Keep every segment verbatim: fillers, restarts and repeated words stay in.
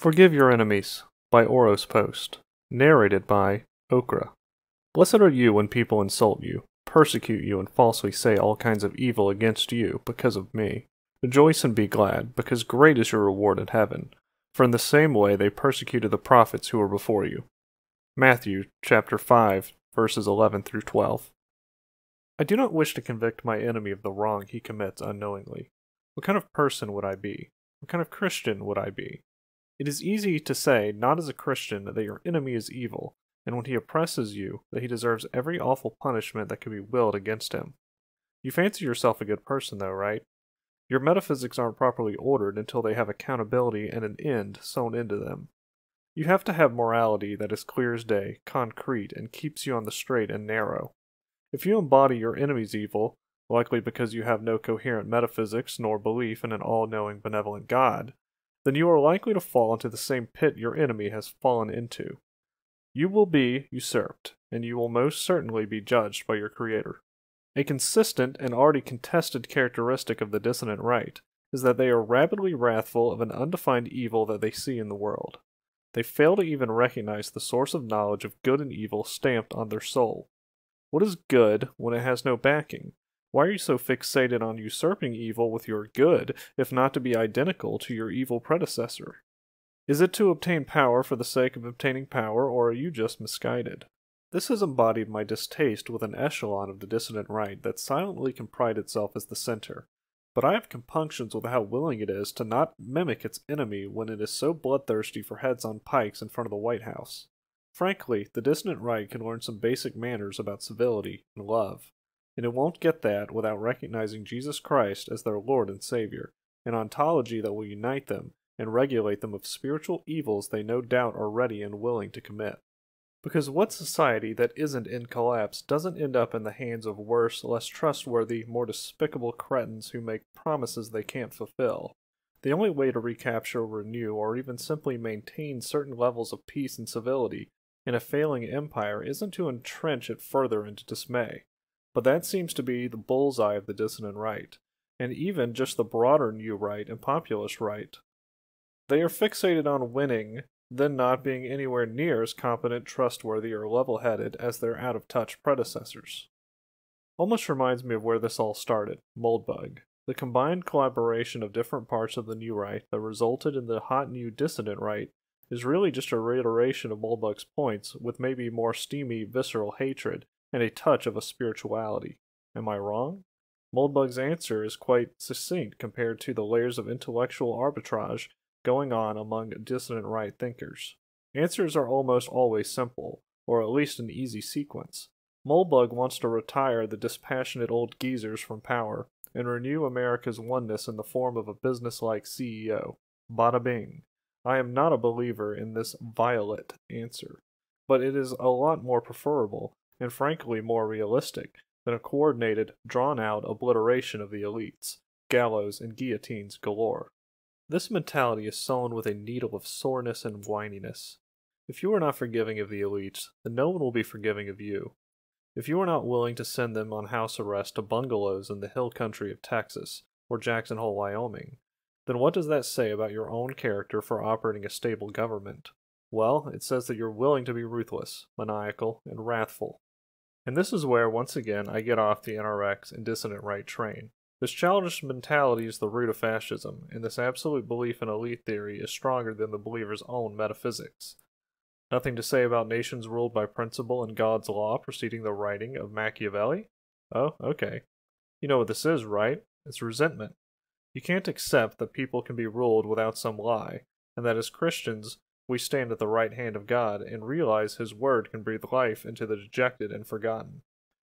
Forgive Your Enemies by Oros Post, narrated by Okra. Blessed are you when people insult you, persecute you, and falsely say all kinds of evil against you because of me. Rejoice and be glad, because great is your reward in heaven, for in the same way they persecuted the prophets who were before you. Matthew chapter five, verses eleven through twelve. I do not wish to convict my enemy of the wrong he commits unknowingly. What kind of person would I be? What kind of Christian would I be? It is easy to say, not as a Christian, that your enemy is evil, and when he oppresses you, that he deserves every awful punishment that can be willed against him. You fancy yourself a good person, though, right? Your metaphysics aren't properly ordered until they have accountability and an end sewn into them. You have to have morality that is clear as day, concrete, and keeps you on the straight and narrow. If you embody your enemy's evil, likely because you have no coherent metaphysics nor belief in an all-knowing benevolent God, then you are likely to fall into the same pit your enemy has fallen into. You will be usurped, and you will most certainly be judged by your Creator. A consistent and already contested characteristic of the dissonant right is that they are rabidly wrathful of an undefined evil that they see in the world. They fail to even recognize the source of knowledge of good and evil stamped on their soul. What is good when it has no backing? Why are you so fixated on usurping evil with your good, if not to be identical to your evil predecessor? Is it to obtain power for the sake of obtaining power, or are you just misguided? This has embodied my distaste with an echelon of the dissonant right that silently can pride itself as the center, but I have compunctions with how willing it is to not mimic its enemy when it is so bloodthirsty for heads on pikes in front of the White House. Frankly, the dissonant right can learn some basic manners about civility and love, and it won't get that without recognizing Jesus Christ as their Lord and Savior, an ontology that will unite them and regulate them of spiritual evils they no doubt are ready and willing to commit. Because what society that isn't in collapse doesn't end up in the hands of worse, less trustworthy, more despicable cretins who make promises they can't fulfill? The only way to recapture, renew, or even simply maintain certain levels of peace and civility in a failing empire isn't to entrench it further into dismay. But that seems to be the bullseye of the dissonant right, and even just the broader new right and populist right. They are fixated on winning, then not being anywhere near as competent, trustworthy, or level-headed as their out-of-touch predecessors. Almost reminds me of where this all started, Moldbug, the combined collaboration of different parts of the new right that resulted in the hot new dissonant right is really just a reiteration of Moldbug's points with maybe more steamy, visceral hatred and a touch of a spirituality. Am I wrong? Moldbug's answer is quite succinct compared to the layers of intellectual arbitrage going on among dissonant right thinkers. Answers are almost always simple, or at least an easy sequence. Moldbug wants to retire the dispassionate old geezers from power and renew America's oneness in the form of a businesslike C E O. Bada bing. I am not a believer in this violet answer, but it is a lot more preferable and frankly more realistic than a coordinated, drawn-out obliteration of the elites, gallows and guillotines galore. This mentality is sewn with a needle of soreness and whininess. If you are not forgiving of the elites, then no one will be forgiving of you. If you are not willing to send them on house arrest to bungalows in the hill country of Texas or Jackson Hole, Wyoming, then what does that say about your own character for operating a stable government? Well, it says that you're willing to be ruthless, maniacal, and wrathful. And this is where, once again, I get off the N R X and dissonant right train. This childish mentality is the root of fascism, and this absolute belief in elite theory is stronger than the believer's own metaphysics. Nothing to say about nations ruled by principle and God's law preceding the writing of Machiavelli? Oh, okay. You know what this is, right? It's resentment. You can't accept that people can be ruled without some lie, and that as Christians, we stand at the right hand of God and realize His Word can breathe life into the dejected and forgotten.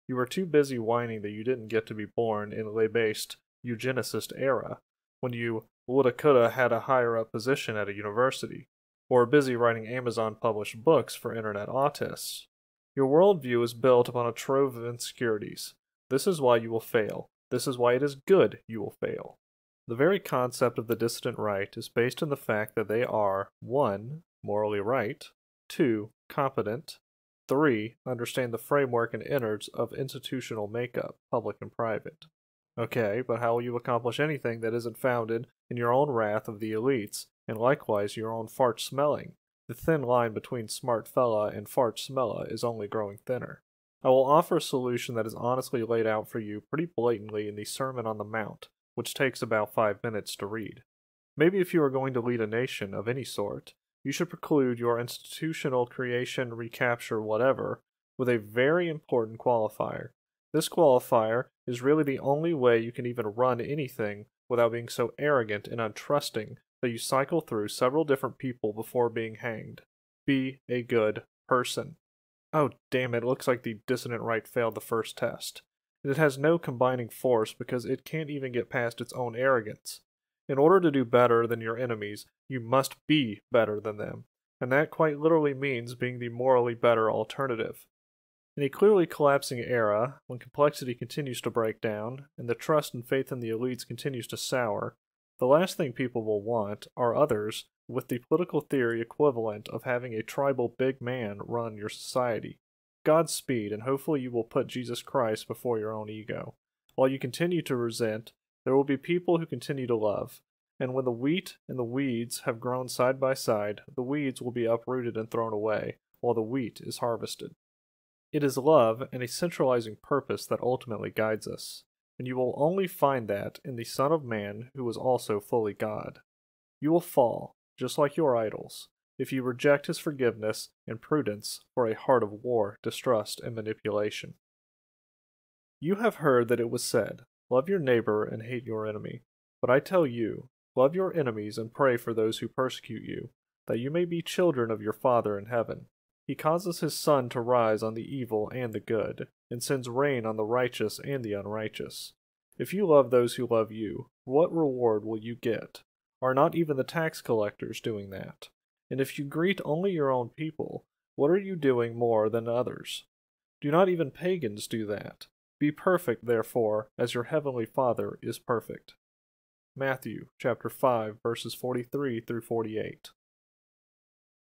You were too busy whining that you didn't get to be born in labased eugenicist era, when you woulda coulda had a higher up position at a university, or are busy writing Amazon-published books for internet autists. Your worldview is built upon a trove of insecurities. This is why you will fail. This is why it is good you will fail. The very concept of the dissident right is based on the fact that they are, one, morally right, two, competent, three, understand the framework and innards of institutional makeup, public and private. Okay, but how will you accomplish anything that isn't founded and your own wrath of the elites, and likewise your own fart-smelling. The thin line between smart fella and fart-smella is only growing thinner. I will offer a solution that is honestly laid out for you pretty blatantly in the Sermon on the Mount, which takes about five minutes to read. Maybe if you are going to lead a nation of any sort, you should preclude your institutional creation, recapture, whatever, with a very important qualifier. This qualifier is really the only way you can even run anything without being so arrogant and untrusting that you cycle through several different people before being hanged. Be a good person. Oh damn, it looks like the dissonant right failed the first test. And it has no combining force because it can't even get past its own arrogance. In order to do better than your enemies, you must be better than them, and that quite literally means being the morally better alternative. In a clearly collapsing era, when complexity continues to break down, and the trust and faith in the elites continues to sour, the last thing people will want are others with the political theory equivalent of having a tribal big man run your society. Godspeed, and hopefully you will put Jesus Christ before your own ego. While you continue to resent, there will be people who continue to love, and when the wheat and the weeds have grown side by side, the weeds will be uprooted and thrown away, while the wheat is harvested. It is love and a centralizing purpose that ultimately guides us, and you will only find that in the Son of Man who was also fully God. You will fall, just like your idols, if you reject his forgiveness and prudence for a heart of war, distrust, and manipulation. You have heard that it was said, "Love your neighbor and hate your enemy." But I tell you, love your enemies and pray for those who persecute you, that you may be children of your Father in heaven. He causes his sun to rise on the evil and the good, and sends rain on the righteous and the unrighteous. If you love those who love you, what reward will you get? Are not even the tax collectors doing that? And if you greet only your own people, what are you doing more than others? Do not even pagans do that? Be perfect, therefore, as your heavenly Father is perfect. Matthew chapter five, verses forty-three through forty-eight.